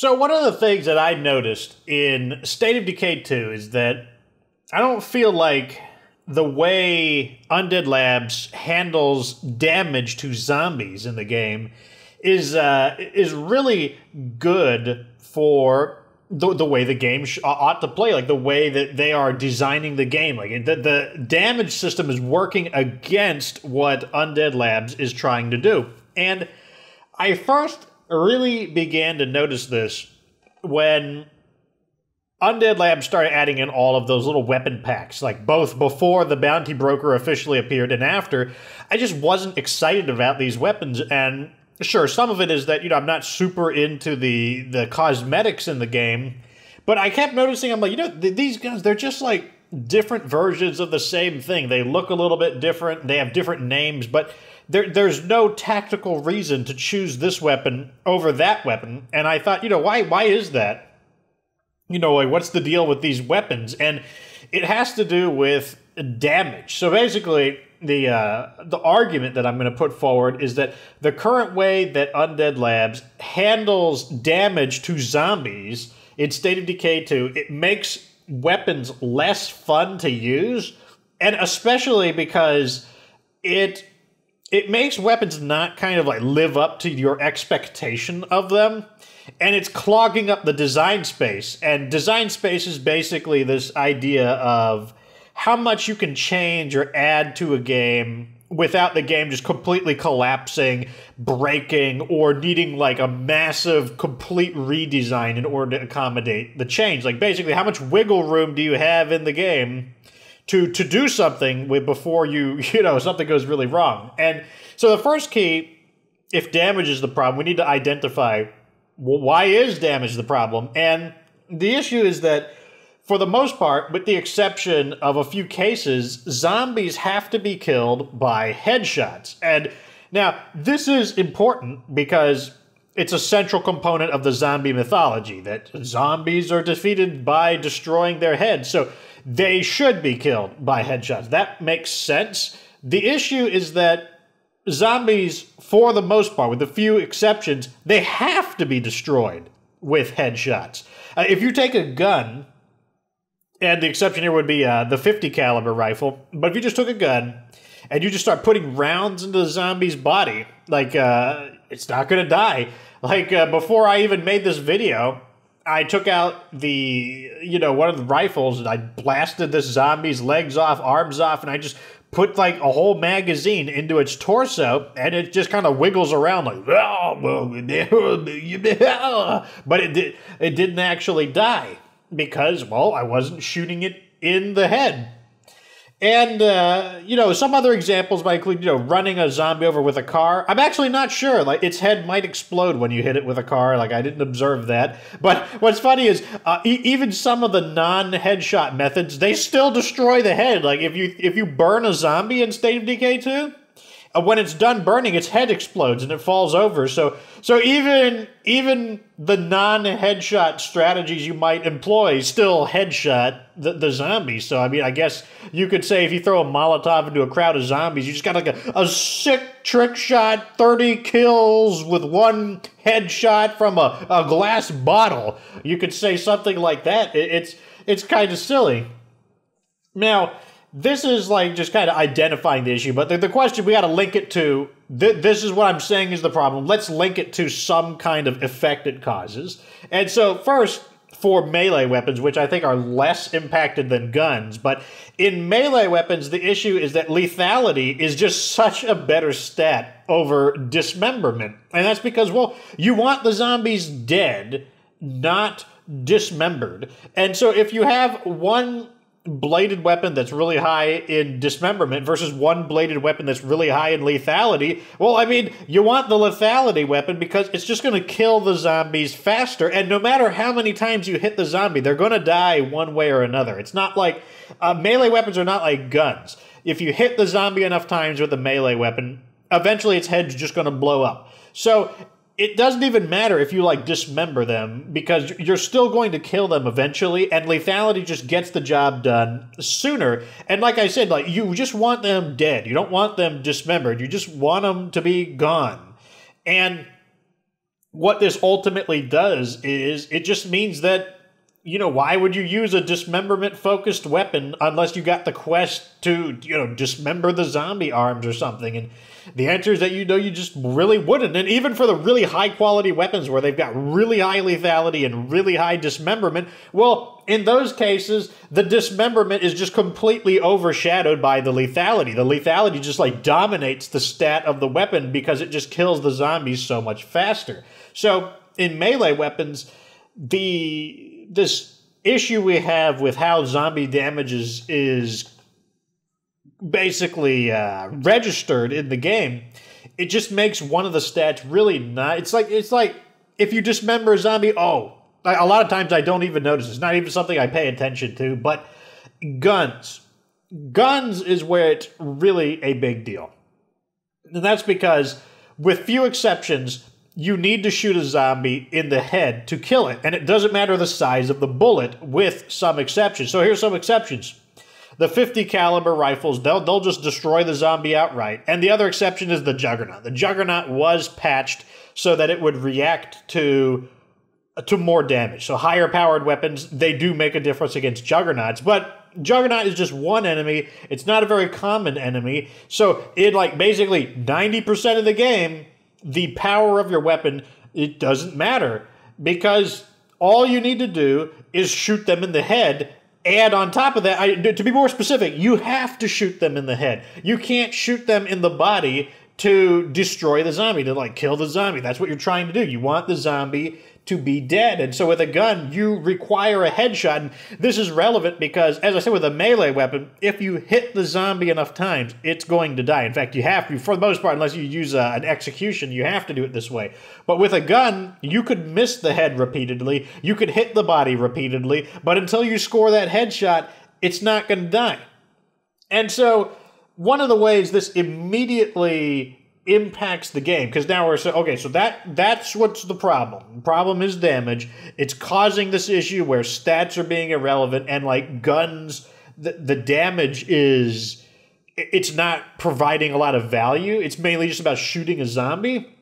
So one of the things that I noticed in State of Decay 2 is that I don't feel like the way Undead Labs handles damage to zombies in the game is really good for the way the game ought to play, like the way that they are designing the game. Like the damage system is working against what Undead Labs is trying to do. And I first really began to notice this when Undead Labs started adding in all of those little weapon packs, like both before the Bounty Broker officially appeared and after. I just wasn't excited about these weapons, and sure, some of it is that, you know, I'm not super into the cosmetics in the game, but I kept noticing, I'm like, you know, these guns, they're just like different versions of the same thing. They look a little bit different, they have different names, but there's no tactical reason to choose this weapon over that weapon. And I thought, you know, why is that? You know, like, what's the deal with these weapons? And it has to do with damage. So basically, the argument that I'm going to put forward is that the current way that Undead Labs handles damage to zombies in State of Decay 2, it makes weapons less fun to use, and especially because it makes weapons not kind of like live up to your expectation of them. And it's clogging up the design space. And design space is basically this idea of how much you can change or add to a game without the game just completely collapsing, breaking, or needing like a massive complete redesign in order to accommodate the change. Like basically, how much wiggle room do you have in the game to do something with before you know, something goes really wrong? And so the first key, if damage is the problem, we need to identify, well, why is damage the problem? And the issue is that, for the most part, with the exception of a few cases, zombies have to be killed by headshots. And now, this is important because it's a central component of the zombie mythology, that zombies are defeated by destroying their heads. So they should be killed by headshots. That makes sense. The issue is that zombies, for the most part, with a few exceptions, they have to be destroyed with headshots. If you take a gun, and the exception here would be the 50 caliber rifle, but if you just took a gun and you just start putting rounds into the zombie's body, like, it's not going to die. Like, before I even made this video, I took out the, you know, one of the rifles, and I blasted this zombie's legs off, arms off, and I just put like a whole magazine into its torso, and it just kind of wiggles around like, but it didn't actually die because, well, I wasn't shooting it in the head. And, you know, some other examples might include, you know, running a zombie over with a car. I'm actually not sure. Like, its head might explode when you hit it with a car. Like, I didn't observe that. But what's funny is even some of the non-headshot methods, they still destroy the head. Like, if you burn a zombie in State of Decay 2, when it's done burning, its head explodes and it falls over. So even the non-headshot strategies you might employ still headshot the zombies. So, I mean, I guess you could say if you throw a Molotov into a crowd of zombies, you just got like a sick trick shot, 30 kills with one headshot from a glass bottle. You could say something like that. It's kind of silly. Now, this is like just kind of identifying the issue, but the question, we got to link it to, this is what I'm saying is the problem. Let's link it to some kind of effect it causes. And so first, for melee weapons, which I think are less impacted than guns, but in melee weapons, the issue is that lethality is just such a better stat over dismemberment. And that's because, well, you want the zombies dead, not dismembered. And so if you have one bladed weapon that's really high in dismemberment versus one bladed weapon that's really high in lethality, well, I mean, you want the lethality weapon because it's just going to kill the zombies faster, and no matter how many times you hit the zombie, they're going to die one way or another. It's not like, melee weapons are not like guns. If you hit the zombie enough times with a melee weapon, eventually its head's just going to blow up. So it doesn't even matter if you, like, dismember them, because you're still going to kill them eventually, and lethality just gets the job done sooner. And like I said, like, you just want them dead. You don't want them dismembered. You just want them to be gone. And what this ultimately does is it just means that, you know, why would you use a dismemberment-focused weapon unless you got the quest to, you know, dismember the zombie arms or something? And the answer is that, you know, you just really wouldn't. And even for the really high-quality weapons where they've got really high lethality and really high dismemberment, well, in those cases, the dismemberment is just completely overshadowed by the lethality. The lethality just, like, dominates the stat of the weapon because it just kills the zombies so much faster. So in melee weapons, this issue we have with how zombie damages is basically registered in the game, it just makes one of the stats really not. It's like if you dismember a zombie, oh, a lot of times I don't even notice. It's not even something I pay attention to, but guns is where it's really a big deal. And that's because, with few exceptions, you need to shoot a zombie in the head to kill it. And it doesn't matter the size of the bullet, with some exceptions. So here's some exceptions. The 50 caliber rifles, they'll just destroy the zombie outright. And the other exception is the Juggernaut. The Juggernaut was patched so that it would react to more damage. So higher powered weapons, they do make a difference against Juggernauts. But Juggernaut is just one enemy. It's not a very common enemy. So it, like, basically 90% of the game, the power of your weapon, it doesn't matter, because all you need to do is shoot them in the head. And on top of that, to be more specific, you have to shoot them in the head. You can't shoot them in the body to destroy the zombie, to, like, kill the zombie. That's what you're trying to do. You want the zombie to be dead. And so with a gun, you require a headshot. And this is relevant because, as I said, with a melee weapon, if you hit the zombie enough times, it's going to die. In fact, you have to, for the most part, unless you use an execution, you have to do it this way. But with a gun, you could miss the head repeatedly, you could hit the body repeatedly, but until you score that headshot, it's not going to die. And so one of the ways this immediately impacts the game, because now we're saying, okay, so that's what's the problem. The problem is damage. It's causing this issue where stats are being irrelevant, and, like, guns, the damage is, it's not providing a lot of value. It's mainly just about shooting a zombie.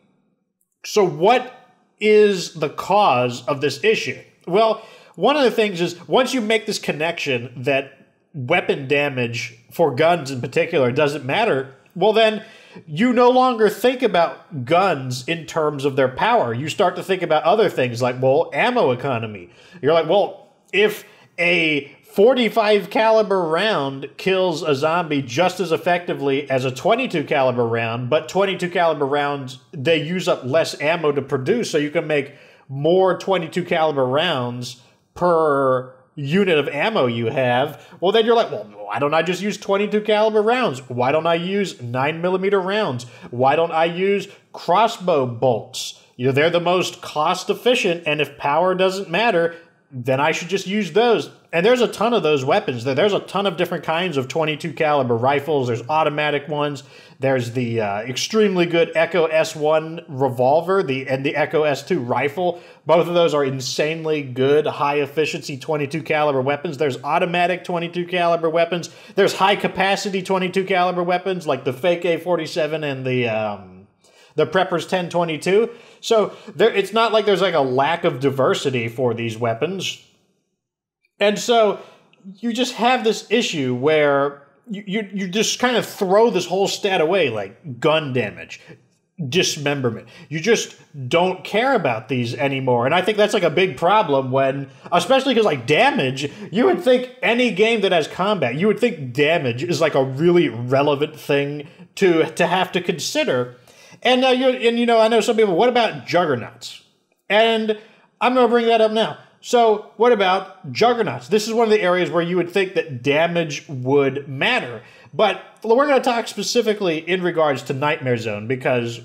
So what is the cause of this issue? Well, one of the things is, once you make this connection that weapon damage, for guns in particular, doesn't matter, well then, you no longer think about guns in terms of their power. You start to think about other things like, well, ammo economy. You're like, well, if a 45 caliber round kills a zombie just as effectively as a 22 caliber round, but 22 caliber rounds, they use up less ammo to produce, so you can make more 22 caliber rounds per unit of ammo you have, well, then you're like, well, why don't I just use 22 caliber rounds? Why don't I use 9mm rounds? Why don't I use crossbow bolts? You know, they're the most cost efficient, and if power doesn't matter, then I should just use those. And there's a ton of those weapons. There's a ton of different kinds of 22 caliber rifles. There's automatic ones. There's the extremely good Echo S1 revolver and the Echo S2 rifle. Both of those are insanely good, high-efficiency 22 caliber weapons. There's automatic 22 caliber weapons. There's high-capacity 22 caliber weapons like the fake A-47 and the Preppers 1022. So it's not like there's, like, a lack of diversity for these weapons. And so you just have this issue where you just kind of throw this whole stat away, like gun damage, dismemberment. You just don't care about these anymore. And I think that's, like, a big problem when, especially because, like, damage, you would think any game that has combat, you would think damage is, like, a really relevant thing to have to consider. And you know, I know some people, what about Juggernauts? And I'm going to bring that up now. So what about Juggernauts? This is one of the areas where you would think that damage would matter. But we're going to talk specifically in regards to Nightmare Zone, because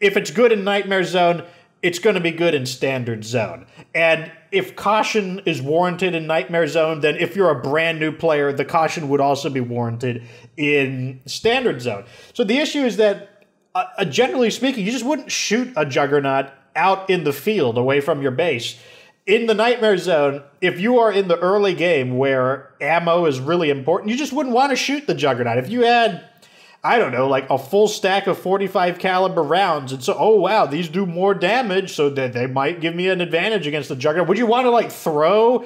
if it's good in Nightmare Zone, it's going to be good in Standard Zone. And if caution is warranted in Nightmare Zone, then if you're a brand new player, the caution would also be warranted in Standard Zone. So the issue is that generally speaking, you just wouldn't shoot a Juggernaut out in the field away from your base. In the Nightmare Zone, if you are in the early game where ammo is really important, you just wouldn't want to shoot the Juggernaut. If you had I don't know, like a full stack of 45 caliber rounds. And so, oh wow, these do more damage, so that they might give me an advantage against the Juggernaut. Would you want to like throw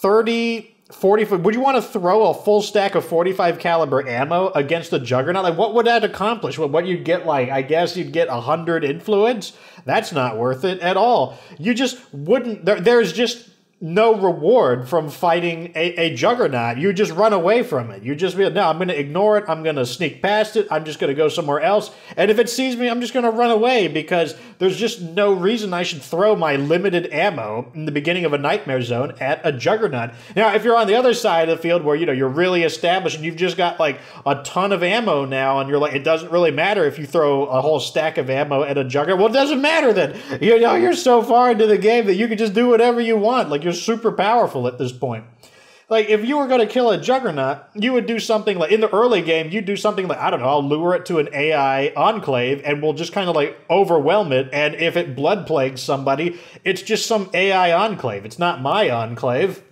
30, 40, would you want to throw a full stack of 45 caliber ammo against the Juggernaut? Like, what would that accomplish? What you'd get, like, I guess you'd get 100 influence? That's not worth it at all. You just wouldn't, there's just no reward from fighting a Juggernaut. You just run away from it. You just be like, no, I'm going to ignore it. I'm going to sneak past it. I'm just going to go somewhere else. And if it sees me, I'm just going to run away, because there's just no reason I should throw my limited ammo in the beginning of a Nightmare Zone at a Juggernaut. Now, if you're on the other side of the field where, you know, you're really established and you've just got like a ton of ammo now, and you're like, it doesn't really matter if you throw a whole stack of ammo at a Juggernaut. Well, it doesn't matter then. You know, you're so far into the game that you can just do whatever you want. Like, you're super powerful at this point. Like, if you were going to kill a Juggernaut, you would do something like, in the early game, you'd do something like, I don't know, I'll lure it to an AI enclave and we'll just kind of like overwhelm it. And if it blood plagues somebody, it's just some AI enclave. It's not my enclave.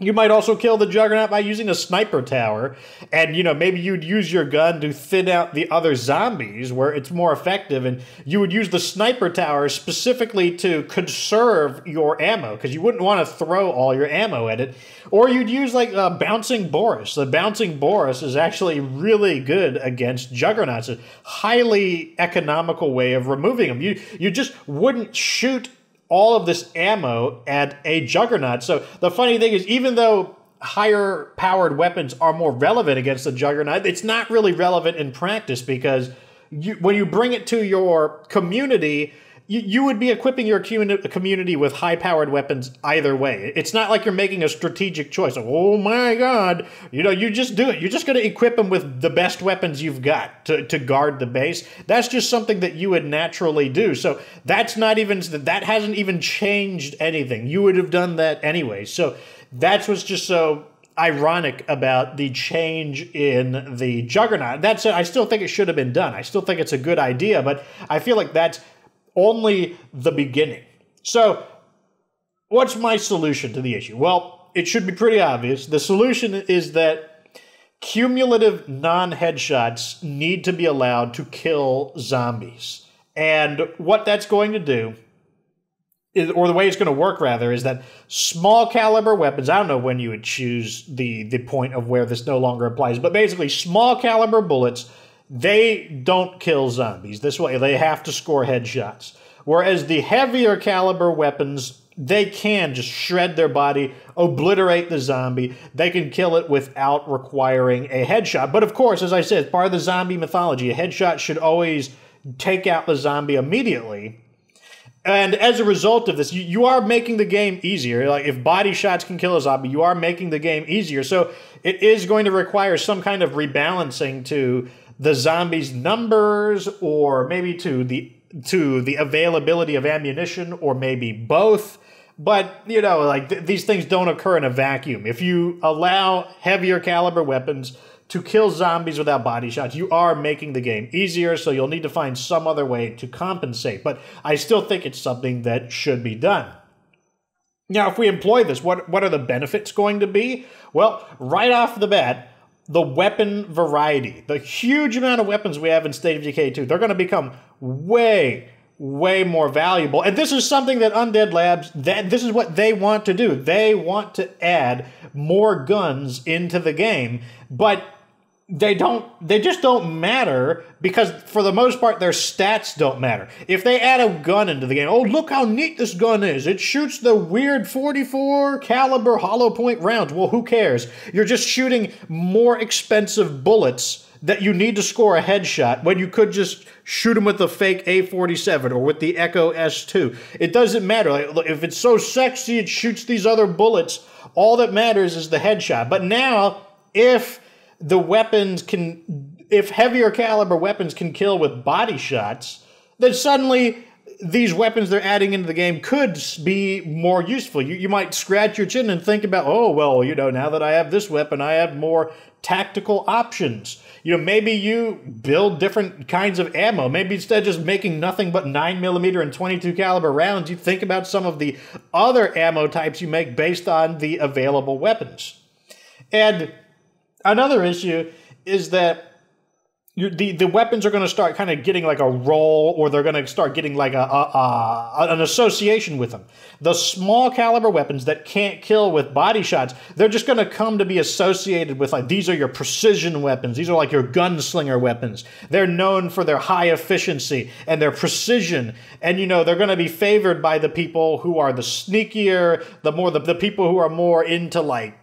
You might also kill the Juggernaut by using a sniper tower, and, you know, maybe you'd use your gun to thin out the other zombies where it's more effective, and you would use the sniper tower specifically to conserve your ammo, because you wouldn't want to throw all your ammo at it. Or you'd use, like, Bouncing Boris. The Bouncing Boris is actually really good against Juggernauts. It's a highly economical way of removing them. You just wouldn't shoot all of this ammo at a Juggernaut. So the funny thing is, even though higher powered weapons are more relevant against the Juggernaut, it's not really relevant in practice, because when you bring it to your community, you would be equipping your community with high-powered weapons either way. It's not like you're making a strategic choice. Like, oh my God, you know, you just do it. You're just going to equip them with the best weapons you've got to guard the base. That's just something that you would naturally do. So that's not even, that hasn't even changed anything. You would have done that anyway. So that's what's just so ironic about the change in the Juggernaut. That's it. I still think it should have been done. I still think it's a good idea, but I feel like that's only the beginning. So, what's my solution to the issue? Well, it should be pretty obvious. The solution is that cumulative non-headshots need to be allowed to kill zombies. And what that's going to do, or the way it's going to work, rather, is that small caliber weapons, I don't know when you would choose the point of where this no longer applies, but basically small caliber bullets, they don't kill zombies. This way, they have to score headshots. Whereas the heavier caliber weapons, they can just shred their body, obliterate the zombie. They can kill it without requiring a headshot. But of course, as I said, part of the zombie mythology, a headshot should always take out the zombie immediately. And as a result of this, you are making the game easier. Like, if body shots can kill a zombie, you are making the game easier. So it is going to require some kind of rebalancing to the zombies' numbers, or maybe to the availability of ammunition, or maybe both. But, you know, like, these things don't occur in a vacuum. If you allow heavier caliber weapons to kill zombies without body shots, you are making the game easier, so you'll need to find some other way to compensate. But I still think it's something that should be done. Now, if we employ this, what are the benefits going to be? Well, right off the bat, the weapon variety, the huge amount of weapons we have in State of Decay 2, they're going to become way, way more valuable. And this is something that Undead Labs, this is what they want to do. They want to add more guns into the game, but they just don't matter, because for the most part their stats don't matter. If they add a gun into the game, oh, look how neat this gun is, it shoots the weird 44 caliber hollow point rounds, well, who cares? You're just shooting more expensive bullets that you need to score a headshot, when you could just shoot them with the fake A47 or with the Echo S2. It doesn't matter. Like, if it's so sexy it shoots these other bullets, all that matters is the headshot. But now, if heavier caliber weapons can kill with body shots, then suddenly these weapons they're adding into the game could be more useful. You might scratch your chin and think about, oh, well, you know, now that I have this weapon, I have more tactical options. You know, maybe you build different kinds of ammo. Maybe instead of just making nothing but 9mm and 22 caliber rounds, you think about some of the other ammo types you make based on the available weapons. And another issue is that the weapons are going to start kind of getting like a roll, or they're going to start getting like an association with them. The small caliber weapons that can't kill with body shots, they're just going to come to be associated with like, these are your precision weapons. These are like your gunslinger weapons. They're known for their high efficiency and their precision. And, you know, they're going to be favored by the people who are the sneakier, the people who are more into like,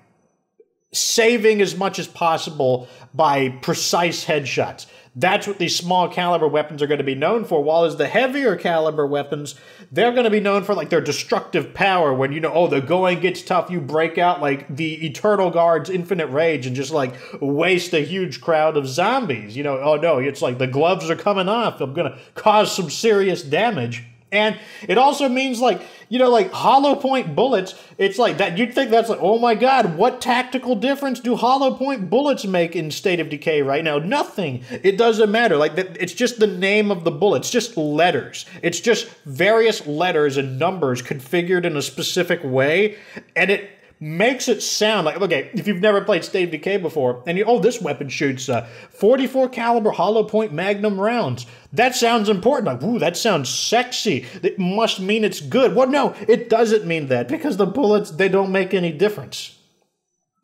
saving as much as possible by precise headshots. That's what these small caliber weapons are going to be known for, while as the heavier caliber weapons, they're going to be known for like their destructive power when, you know, oh, the going gets tough, you break out like the Eternal Guard's Infinite Rage and just like waste a huge crowd of zombies. You know, oh no, it's like the gloves are coming off, I'm going to cause some serious damage. And it also means like, you know, like hollow point bullets, it's like that, you'd think that's like, oh my God, what tactical difference do hollow point bullets make in State of Decay right now? Nothing. It doesn't matter. Like, it's just the name of the bullet. It's just letters. It's just various letters and numbers configured in a specific way. And it makes it sound like, okay, if you've never played State of Decay before, and you, oh, this weapon shoots 44 caliber hollow point magnum rounds. That sounds important. Like, ooh, that sounds sexy. It must mean it's good. Well, no, it doesn't mean that, because the bullets, they don't make any difference.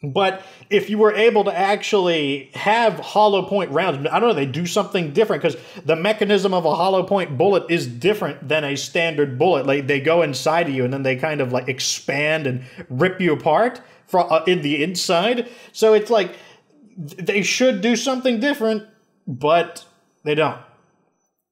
But if you were able to actually have hollow point rounds, I don't know, they do something different, because the mechanism of a hollow point bullet is different than a standard bullet. Like, they go inside of you and then they kind of like expand and rip you apart from in the inside. So it's like they should do something different, but they don't.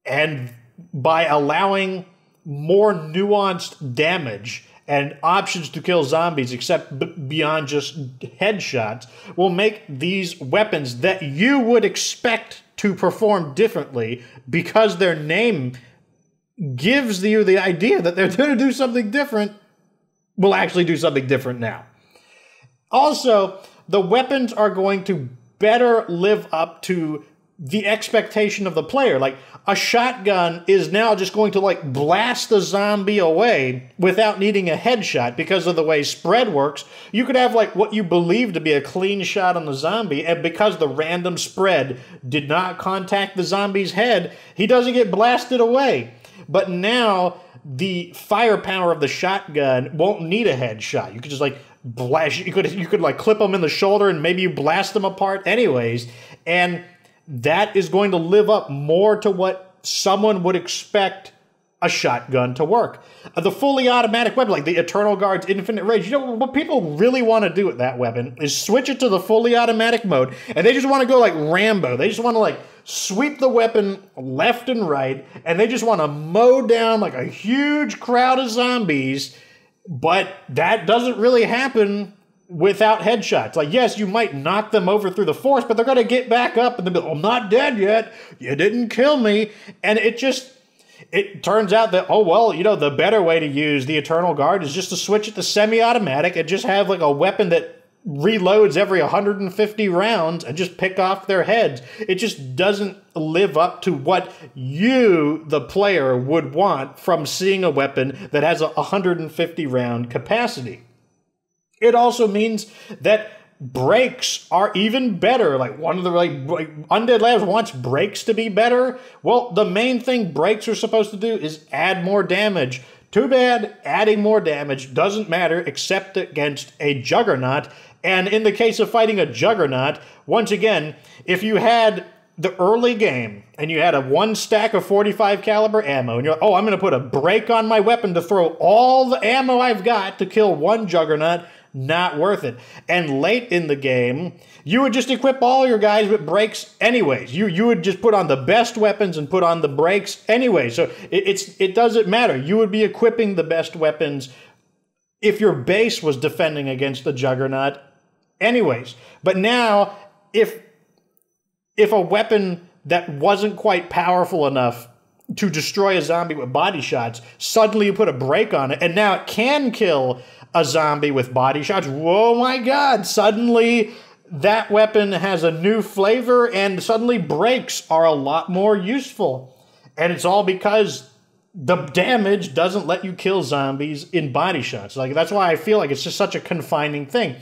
And by allowing more nuanced damage and options to kill zombies, except beyond just headshots, will make these weapons that you would expect to perform differently, because their name gives you the idea that they're going to do something different, will actually do something different now. Also, the weapons are going to better live up to the expectation of the player. Like, a shotgun is now just going to like blast the zombie away without needing a headshot because of the way spread works. You could have like what you believe to be a clean shot on the zombie, and because the random spread did not contact the zombie's head, he doesn't get blasted away. But now the firepower of the shotgun won't need a headshot. You could just like blast, you could like clip them in the shoulder and maybe you blast them apart anyways. And that is going to live up more to what someone would expect a shotgun to work. The fully automatic weapon, like the Eternal Guard's Infinite Rage, you know, what people really want to do with that weapon is switch it to the fully automatic mode, and they just want to go like Rambo. They just want to like sweep the weapon left and right, and they just want to mow down like a huge crowd of zombies, but that doesn't really happen without headshots. Like, yes, you might knock them over through the force, but they're going to get back up and they'll be like, I'm not dead yet. You didn't kill me. And it just, it turns out that, oh, well, you know, the better way to use the Eternal Guard is just to switch it to semi-automatic and just have like a weapon that reloads every 150 rounds and just pick off their heads. It just doesn't live up to what you, the player, would want from seeing a weapon that has a 150 round capacity. It also means that breaks are even better. Like, one of the, like Undead Labs wants breaks to be better. Well, the main thing breaks are supposed to do is add more damage. Too bad adding more damage doesn't matter except against a juggernaut. And in the case of fighting a juggernaut, once again, if you had the early game and you had a one stack of 45 caliber ammo and you're like, oh, I'm going to put a break on my weapon to throw all the ammo I've got to kill one juggernaut, not worth it. And late in the game, you would just equip all your guys with brakes anyways. You would just put on the best weapons and put on the brakes anyway. So it doesn't matter. You would be equipping the best weapons if your base was defending against the juggernaut anyways. But now, if a weapon that wasn't quite powerful enough to destroy a zombie with body shots, suddenly you put a brake on it, and now it can kill a zombie with body shots. Whoa, my God, suddenly that weapon has a new flavor, and suddenly brakes are a lot more useful. And it's all because the damage doesn't let you kill zombies in body shots. Like, that's why I feel like it's just such a confining thing.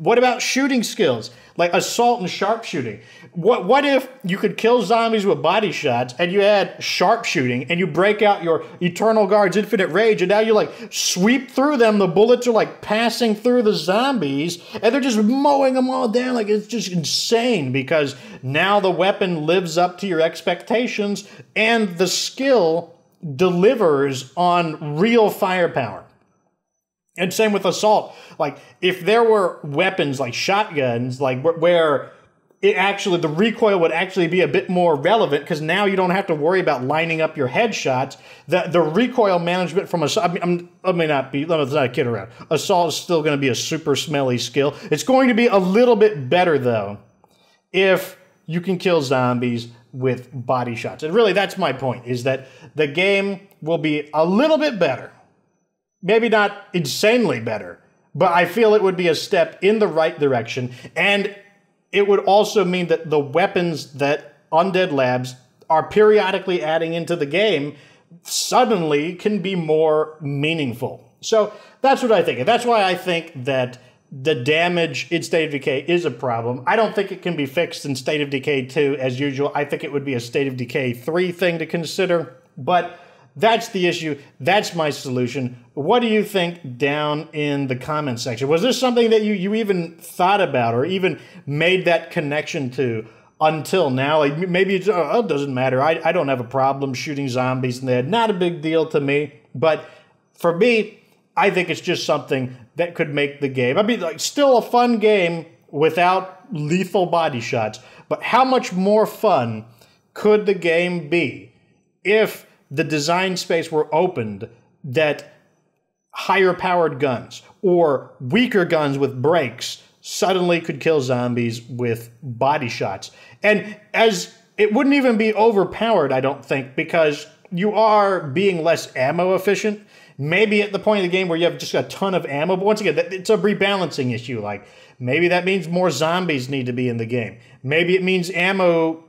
What about shooting skills, like assault and sharpshooting? What if you could kill zombies with body shots and you had sharpshooting and you break out your Eternal Guard's Infinite Rage and now you like sweep through them, the bullets are like passing through the zombies and they're just mowing them all down, like it's just insane because now the weapon lives up to your expectations and the skill delivers on real firepower. And same with assault. Like, if there were weapons like shotguns, like where it actually, the recoil would actually be a bit more relevant because now you don't have to worry about lining up your headshots. The recoil management from assault, let's not kid around. Assault is still going to be a super smelly skill. It's going to be a little bit better, though, if you can kill zombies with body shots. And really, that's my point, is that the game will be a little bit better. Maybe not insanely better, but I feel it would be a step in the right direction. And it would also mean that the weapons that Undead Labs are periodically adding into the game suddenly can be more meaningful. So that's what I think. And that's why I think that the damage in State of Decay is a problem. I don't think it can be fixed in State of Decay 2 as usual. I think it would be a State of Decay 3 thing to consider. But that's the issue. That's my solution. What do you think down in the comment section? Was this something that you even thought about or even made that connection to until now? Like maybe it's, oh, it doesn't matter. I don't have a problem shooting zombies in the head. Not a big deal to me. But for me, I think it's just something that could make the game. I mean, like, still a fun game without lethal body shots. But how much more fun could the game be if the design space were opened that higher powered guns or weaker guns with brakes suddenly could kill zombies with body shots? And as it wouldn't even be overpowered, I don't think, because you are being less ammo efficient. Maybe at the point of the game where you have just a ton of ammo, but once again, it's a rebalancing issue. Like maybe that means more zombies need to be in the game. Maybe it means ammo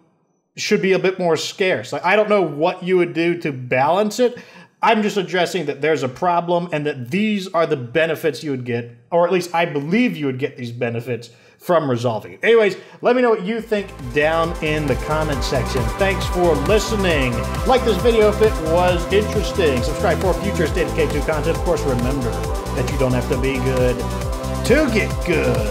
should be a bit more scarce. Like, I don't know what you would do to balance it. I'm just addressing that there's a problem and that these are the benefits you would get, or at least I believe you would get these benefits from resolving it. Anyways, let me know what you think down in the comment section. Thanks for listening. Like this video if it was interesting. Subscribe for future State of Decay 2 content. Of course, remember that you don't have to be good to get good.